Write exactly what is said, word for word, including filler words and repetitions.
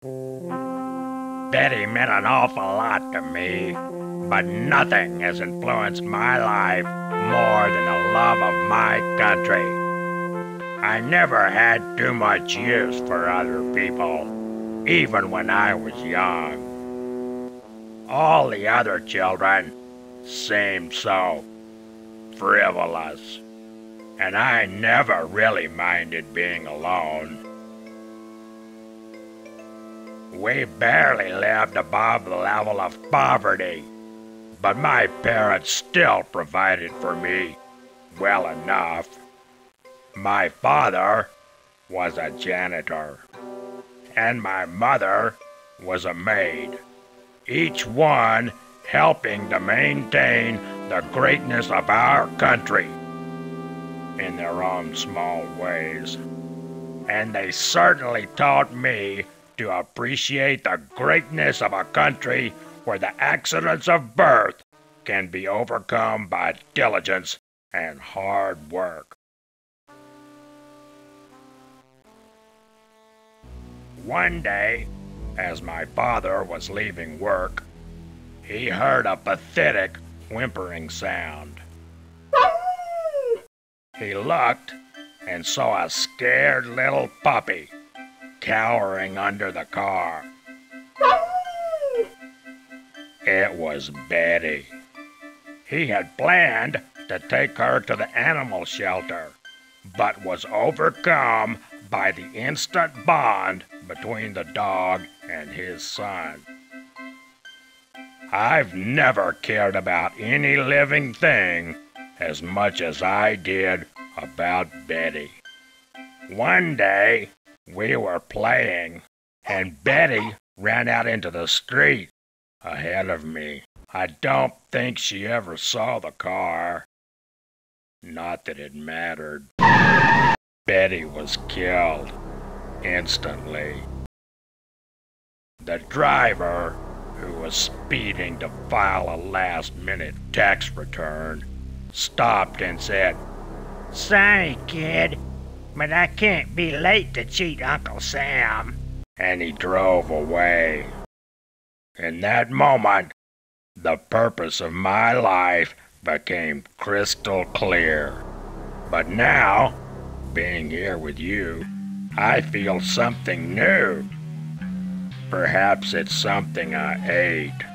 Betty meant an awful lot to me, but nothing has influenced my life more than the love of my country. I never had too much use for other people, even when I was young. All the other children seemed so frivolous, and I never really minded being alone. We barely lived above the level of poverty, but my parents still provided for me well enough. My father was a janitor, and my mother was a maid, each one helping to maintain the greatness of our country in their own small ways. And they certainly taught me to appreciate the greatness of a country where the accidents of birth can be overcome by diligence and hard work. One day, as my father was leaving work, he heard a pathetic whimpering sound. He looked and saw a scared little puppy cowering under the car. It was Betty. He had planned to take her to the animal shelter, but was overcome by the instant bond between the dog and his son. I've never cared about any living thing as much as I did about Betty. One day, we were playing, and Betty ran out into the street ahead of me. I don't think she ever saw the car. Not that it mattered. Betty was killed instantly. The driver, who was speeding to file a last-minute tax return, stopped and said, "Sorry, kid, but I can't be late to cheat Uncle Sam." And he drove away. In that moment, the purpose of my life became crystal clear. But now, being here with you, I feel something new. Perhaps it's something I ate.